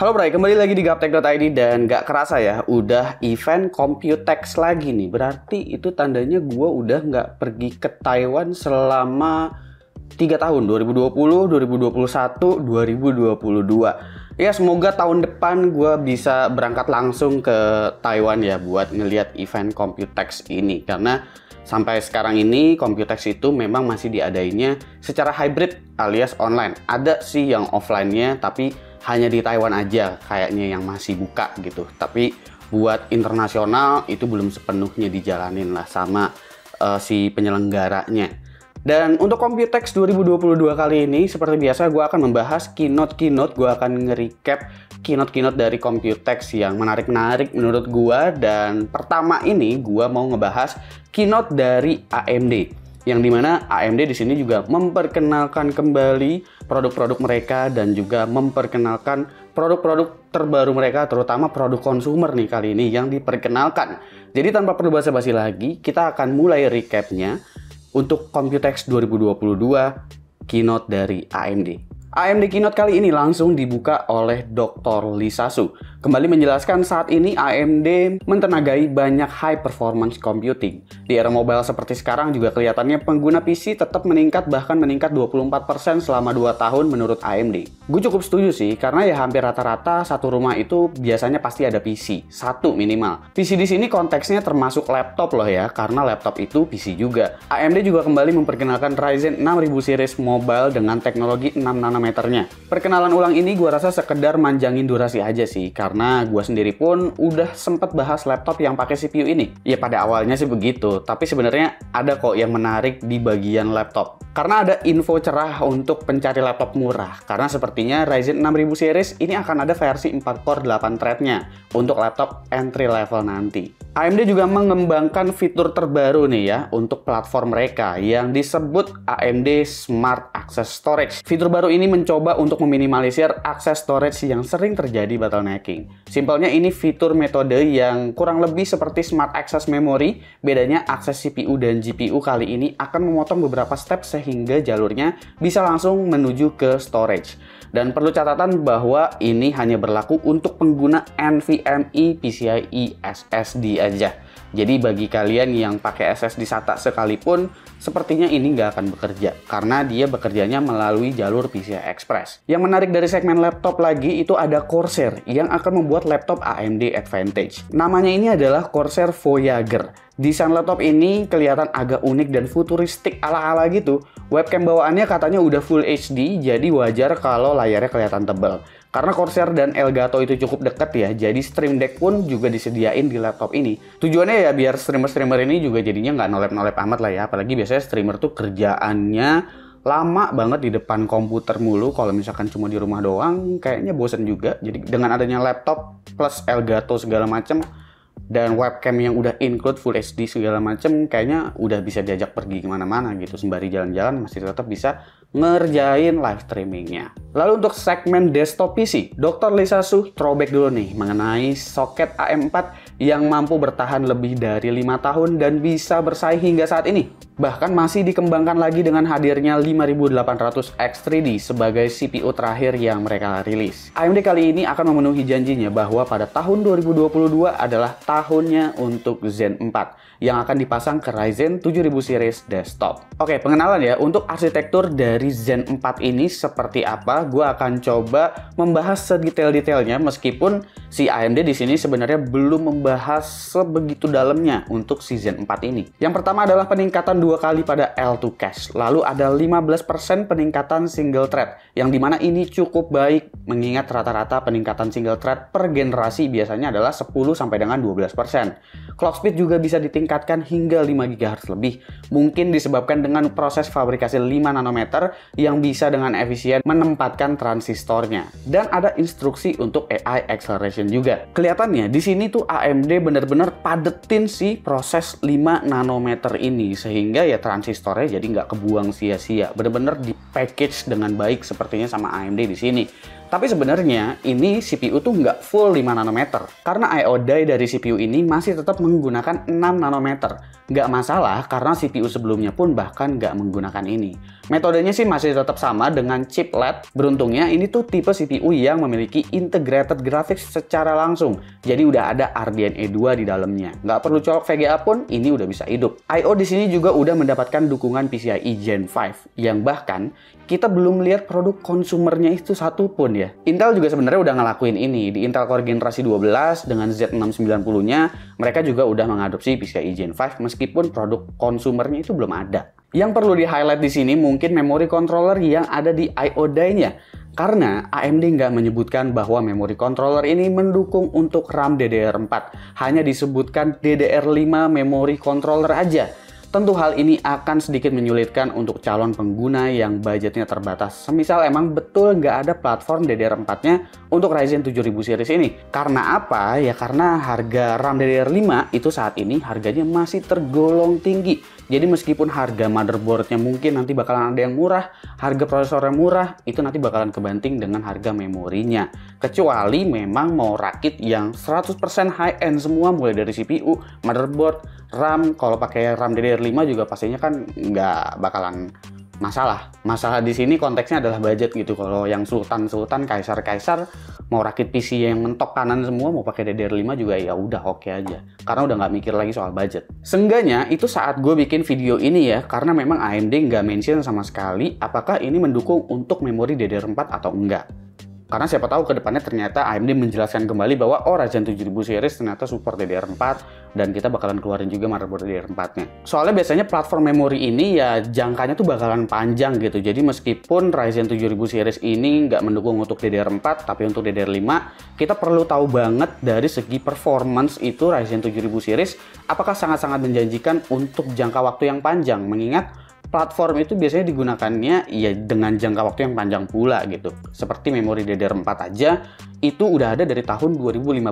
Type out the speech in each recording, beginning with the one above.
Halo Bray, kembali lagi di Gaptech.id dan gak kerasa ya, udah event Computex lagi nih. Berarti itu tandanya gue udah gak pergi ke Taiwan selama 3 tahun, 2020, 2021, 2022. Ya semoga tahun depan gue bisa berangkat langsung ke Taiwan ya buat ngeliat event Computex ini. Karena sampai sekarang ini Computex itu memang masih diadainya secara hybrid alias online. Ada sih yang offline-nya tapi hanya di Taiwan aja kayaknya yang masih buka gitu. Tapi buat internasional itu belum sepenuhnya dijalanin lah sama si penyelenggaranya. Dan untuk Computex 2022 kali ini seperti biasa gue akan membahas keynote-keynote. Gue akan nge-recap keynote-keynote dari Computex yang menarik-menarik menurut gue. Dan pertama ini gue mau ngebahas keynote dari AMD, yang dimana AMD di sini juga memperkenalkan kembali produk-produk mereka dan juga memperkenalkan produk-produk terbaru mereka, terutama produk konsumer nih kali ini yang diperkenalkan. Jadi tanpa perlu basa-basi lagi, kita akan mulai recapnya untuk Computex 2022 keynote dari AMD. AMD keynote kali ini langsung dibuka oleh Dr. Lisa Su. Kembali menjelaskan saat ini AMD mentenagai banyak high performance computing. Di era mobile seperti sekarang juga kelihatannya pengguna PC tetap meningkat, bahkan meningkat 24% selama 2 tahun menurut AMD. Gue cukup setuju sih, karena ya hampir rata-rata satu rumah itu biasanya pasti ada PC, satu minimal. PC di sini konteksnya termasuk laptop loh ya, karena laptop itu PC juga. AMD juga kembali memperkenalkan Ryzen 6000 series mobile dengan teknologi 6 nm. Perkenalan ulang ini gue rasa sekedar manjangin durasi aja sih, karena gue sendiri pun udah sempet bahas laptop yang pakai CPU ini. Ya pada awalnya sih begitu, tapi sebenarnya ada kok yang menarik di bagian laptop. Karena ada info cerah untuk pencari laptop murah, karena sepertinya Ryzen 6000 series ini akan ada versi 4 core 8 threadnya untuk laptop entry level nanti. AMD juga mengembangkan fitur terbaru nih ya untuk platform mereka yang disebut AMD Smart Access Storage. Fitur baru ini mencoba untuk meminimalisir akses storage yang sering terjadi bottlenecking. Simpelnya ini fitur metode yang kurang lebih seperti Smart Access Memory, bedanya akses CPU dan GPU kali ini akan memotong beberapa step sehingga jalurnya bisa langsung menuju ke storage. Dan perlu catatan bahwa ini hanya berlaku untuk pengguna NVMe, PCIe, SSD aja. Jadi bagi kalian yang pakai SSD SATA sekalipun, sepertinya ini nggak akan bekerja, karena dia bekerjanya melalui jalur PCI Express. Yang menarik dari segmen laptop lagi itu ada Corsair yang akan membuat laptop AMD Advantage. Namanya ini adalah Corsair Voyager. Desain laptop ini kelihatan agak unik dan futuristik ala-ala gitu. Webcam bawaannya katanya udah full HD, jadi wajar kalau layarnya kelihatan tebal. Karena Corsair dan Elgato itu cukup deket ya, jadi Stream Deck pun juga disediain di laptop ini. Tujuannya ya biar streamer-streamer ini juga jadinya nggak nolep-nolep amat lah ya, apalagi biasanya streamer tuh kerjaannya lama banget di depan komputer mulu. Kalau misalkan cuma di rumah doang, kayaknya bosen juga. Jadi dengan adanya laptop plus Elgato segala macem, dan webcam yang udah include full HD segala macem, kayaknya udah bisa diajak pergi kemana-mana gitu. Sembari jalan-jalan masih tetap bisa ngerjain live streamingnya. Lalu untuk segmen desktop PC, Dr. Lisa Su throwback dulu nih mengenai soket AM4 yang mampu bertahan lebih dari 5 tahun dan bisa bersaing hingga saat ini. Bahkan masih dikembangkan lagi dengan hadirnya 5800X3D sebagai CPU terakhir yang mereka rilis. AMD kali ini akan memenuhi janjinya bahwa pada tahun 2022 adalah tahunnya untuk Zen 4 yang akan dipasang ke Ryzen 7000 series desktop. Oke, pengenalan ya untuk arsitektur dari Zen 4 ini seperti apa, gue akan coba membahas sedetail-detailnya meskipun si AMD di sini sebenarnya belum membahas sebegitu dalamnya untuk si Zen 4 ini. Yang pertama adalah peningkatan 2 kali pada L2 cache, lalu ada 15% peningkatan single thread, yang dimana ini cukup baik mengingat rata-rata peningkatan single thread per generasi biasanya adalah 10-12%. Clock speed juga bisa ditingkatkan hingga 5 GHz lebih, mungkin disebabkan dengan proses fabrikasi 5 nm yang bisa dengan efisien menempatkan transistornya. Dan ada instruksi untuk AI acceleration juga. Kelihatannya di sini tuh AMD bener-bener padetin si proses 5 nanometer ini sehingga ya transistornya jadi nggak kebuang sia-sia, bener-bener di package dengan baik sepertinya sama AMD di sini. Tapi sebenarnya ini CPU tuh nggak full 5 nanometer, karena I/O die dari CPU ini masih tetap menggunakan 6 nanometer. Nggak masalah karena CPU sebelumnya pun bahkan nggak menggunakan ini. Metodenya sih masih tetap sama dengan chiplet. Beruntungnya ini tuh tipe CPU yang memiliki integrated graphics secara langsung, jadi udah ada RDNA2 di dalamnya. Nggak perlu colok VGA pun ini udah bisa hidup. I/O di sini juga udah mendapatkan dukungan PCIe Gen 5 yang bahkan kita belum lihat produk konsumernya itu satu pun ya. Intel juga sebenarnya udah ngelakuin ini di Intel Core generasi 12 dengan Z690-nya, mereka juga udah mengadopsi PCIe Gen 5 meskipun produk konsumernya itu belum ada. Yang perlu di-highlight di sini mungkin memori controller yang ada di I/O die-nya. Karena AMD nggak menyebutkan bahwa memori controller ini mendukung untuk RAM DDR4, hanya disebutkan DDR5 memori controller aja. Tentu hal ini akan sedikit menyulitkan untuk calon pengguna yang budgetnya terbatas. Semisal emang betul nggak ada platform DDR4-nya untuk Ryzen 7000 series ini. Karena apa? Ya karena harga RAM DDR5 itu saat ini harganya masih tergolong tinggi. Jadi meskipun harga motherboard-nya mungkin nanti bakalan ada yang murah, harga prosesornya murah, itu nanti bakalan kebanting dengan harga memorinya. Kecuali memang mau rakit yang 100% high-end semua, mulai dari CPU, motherboard, RAM. Kalau pakai RAM DDR5 juga pastinya kan nggak bakalan masalah. Masalah di sini konteksnya adalah budget gitu. Kalau yang sultan-sultan, kaisar-kaisar, mau rakit PC yang mentok kanan semua, mau pakai DDR5 juga ya udah oke aja. Karena udah nggak mikir lagi soal budget. Seenggaknya itu saat gue bikin video ini ya, karena memang AMD nggak mention sama sekali apakah ini mendukung untuk memori DDR4 atau enggak. Karena siapa tahu kedepannya ternyata AMD menjelaskan kembali bahwa oh Ryzen 7000 series ternyata support DDR4 dan kita bakalan keluarin juga motherboard DDR4-nya. Soalnya biasanya platform memori ini ya jangkanya tuh bakalan panjang gitu. Jadi meskipun Ryzen 7000 series ini nggak mendukung untuk DDR4 tapi untuk DDR5, kita perlu tahu banget dari segi performance itu Ryzen 7000 series apakah sangat-sangat menjanjikan untuk jangka waktu yang panjang, mengingat platform itu biasanya digunakannya ya dengan jangka waktu yang panjang pula gitu. Seperti memori DDR4 aja itu udah ada dari tahun 2015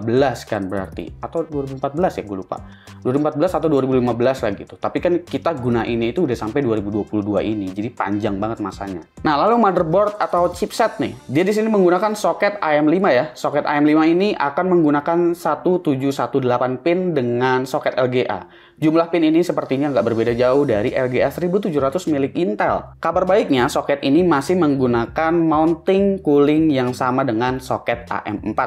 kan berarti, atau 2014 ya gue lupa, 2014 atau 2015 lah gitu. Tapi kan kita gunainnya itu udah sampai 2022 ini, jadi panjang banget masanya. Nah lalu motherboard atau chipset nih, dia di sini menggunakan soket AM5 ya. Soket AM5 ini akan menggunakan 1718 pin dengan soket LGA. Jumlah pin ini sepertinya nggak berbeda jauh dari LGA 1700 milik Intel. Kabar baiknya, soket ini masih menggunakan mounting cooling yang sama dengan soket AM4.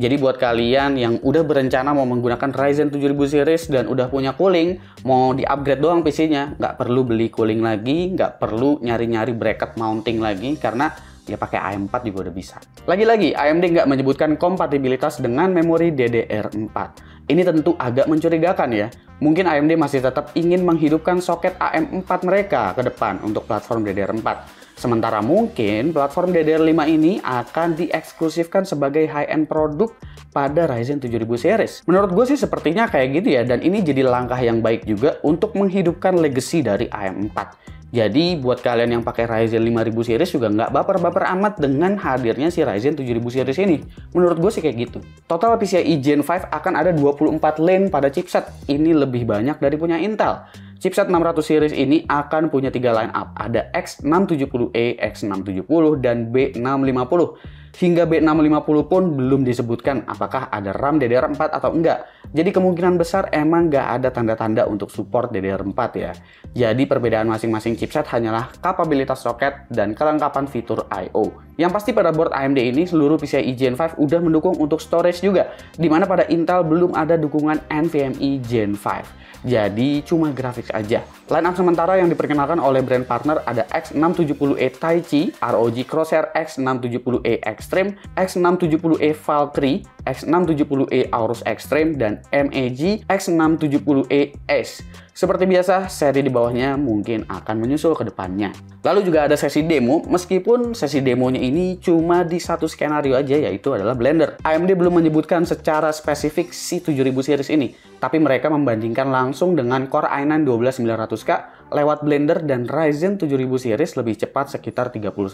Jadi buat kalian yang udah berencana mau menggunakan Ryzen 7000 series dan udah punya cooling, mau di-upgrade doang PC-nya, nggak perlu beli cooling lagi, nggak perlu nyari-nyari bracket mounting lagi, karena ya pakai AM4 juga udah bisa. Lagi-lagi, AMD nggak menyebutkan kompatibilitas dengan memori DDR4. Ini tentu agak mencurigakan ya. Mungkin AMD masih tetap ingin menghidupkan soket AM4 mereka ke depan untuk platform DDR4. Sementara mungkin platform DDR5 ini akan dieksklusifkan sebagai high-end produk pada Ryzen 7000 series. Menurut gue sih sepertinya kayak gitu ya, dan ini jadi langkah yang baik juga untuk menghidupkan legacy dari AM4. Jadi buat kalian yang pakai Ryzen 5000 series juga nggak baper-baper amat dengan hadirnya si Ryzen 7000 series ini. Menurut gue sih kayak gitu. Total PCIe Gen 5 akan ada 24 lane pada chipset. Ini lebih banyak dari punya Intel. Chipset 600 series ini akan punya 3 line up. Ada X670E, X670, dan B650. Hingga B650 pun belum disebutkan apakah ada RAM DDR4 atau enggak. Jadi kemungkinan besar emang nggak ada tanda-tanda untuk support DDR4 ya. Jadi perbedaan masing-masing chipset hanyalah kapabilitas soket dan kelengkapan fitur I/O. Yang pasti pada board AMD ini seluruh PCIe Gen 5 udah mendukung untuk storage juga, dimana pada Intel belum ada dukungan NVMe Gen 5. Jadi cuma grafik aja. Line up sementara yang diperkenalkan oleh brand partner ada X670E Taichi, ROG Corsair X670E Extreme, X670E File 3, X670E Aorus Extreme, dan MAG X670ES. Seperti biasa, seri di bawahnya mungkin akan menyusul ke depannya. Lalu juga ada sesi demo, meskipun sesi demonya ini cuma di satu skenario aja, yaitu adalah Blender. AMD belum menyebutkan secara spesifik si 7000 series ini, tapi mereka membandingkan langsung dengan Core i9 12900K lewat Blender dan Ryzen 7000 series lebih cepat sekitar 31%.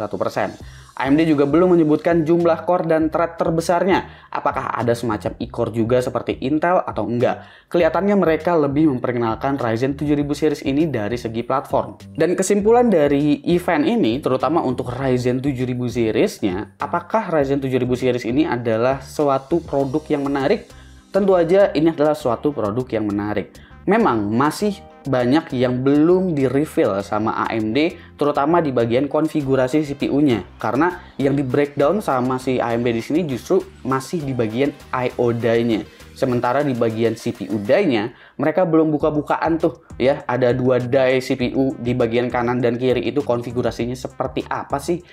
AMD juga belum menyebutkan jumlah core dan thread terbesarnya. Apakah ada semacam e-core juga seperti Intel atau enggak? Kelihatannya mereka lebih memperkenalkan Ryzen 7000 series ini dari segi platform. Dan kesimpulan dari event ini, terutama untuk Ryzen 7000 series-nya, apakah Ryzen 7000 series ini adalah suatu produk yang menarik? Tentu aja ini adalah suatu produk yang menarik. Memang masih banyak yang belum di-reveal sama AMD, terutama di bagian konfigurasi CPU-nya. Karena yang di-breakdown sama si AMD di sini justru masih di bagian I/O die-nya. Sementara di bagian CPU die-nya, mereka belum buka-bukaan tuh ya. Ada dua die CPU di bagian kanan dan kiri itu konfigurasinya seperti apa sih?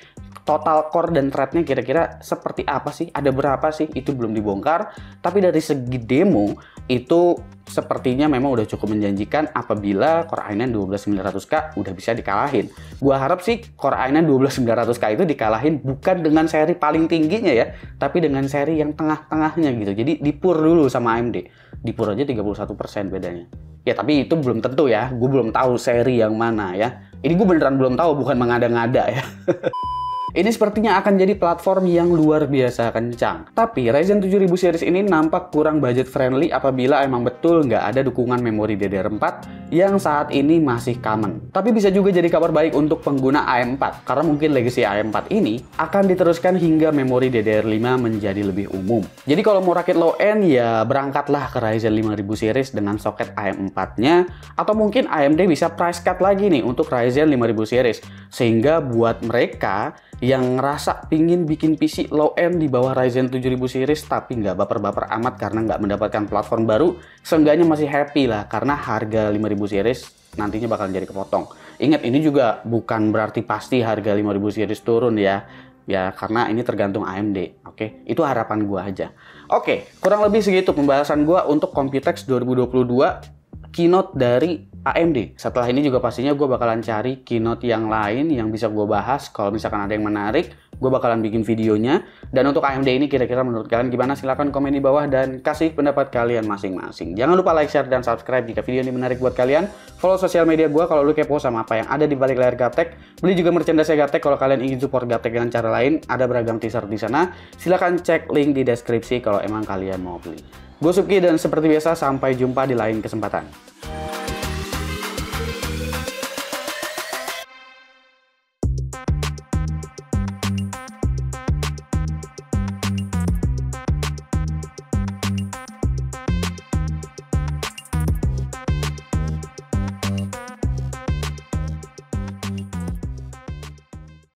Total core dan thread-nya kira-kira seperti apa sih? Ada berapa sih? Itu belum dibongkar. Tapi dari segi demo, itu sepertinya memang udah cukup menjanjikan apabila Core i9 12900K udah bisa dikalahin. Gua harap sih Core i9 12900K itu dikalahin bukan dengan seri paling tingginya ya, tapi dengan seri yang tengah-tengahnya gitu. Jadi dipur dulu sama AMD. Dipur aja 31% bedanya. Ya tapi itu belum tentu ya. Gue belum tahu seri yang mana ya. Ini gue beneran belum tahu, bukan mengada-ngada ya. Ini sepertinya akan jadi platform yang luar biasa kencang. Tapi Ryzen 7000 series ini nampak kurang budget friendly apabila emang betul nggak ada dukungan memori DDR4 yang saat ini masih common. Tapi bisa juga jadi kabar baik untuk pengguna AM4, karena mungkin legacy AM4 ini akan diteruskan hingga memori DDR5 menjadi lebih umum. Jadi kalau mau rakit low end ya berangkatlah ke Ryzen 5000 series dengan soket AM4-nya, atau mungkin AMD bisa price cut lagi nih untuk Ryzen 5000 series, sehingga buat mereka yang ngerasa pingin bikin PC low-end di bawah Ryzen 7000 series tapi nggak baper-baper amat karena nggak mendapatkan platform baru, seenggaknya masih happy lah karena harga 5000 series nantinya bakal jadi kepotong. Ingat, ini juga bukan berarti pasti harga 5000 series turun ya. Ya, karena ini tergantung AMD, oke? Itu harapan gua aja. Oke, kurang lebih segitu pembahasan gua untuk Computex 2022. Keynote dari AMD. Setelah ini juga pastinya gue bakalan cari keynote yang lain yang bisa gue bahas. Kalau misalkan ada yang menarik, gue bakalan bikin videonya. Dan untuk AMD ini kira-kira menurut kalian gimana? Silahkan komen di bawah dan kasih pendapat kalian masing-masing. Jangan lupa like, share, dan subscribe jika video ini menarik buat kalian. Follow sosial media gue kalau lu kepo sama apa yang ada di balik layar Gaptek. Beli juga merchandise Gaptek kalau kalian ingin support Gaptek dengan cara lain. Ada beragam t-shirt di sana. Silahkan cek link di deskripsi kalau emang kalian mau beli. Gue Subki dan seperti biasa sampai jumpa di lain kesempatan.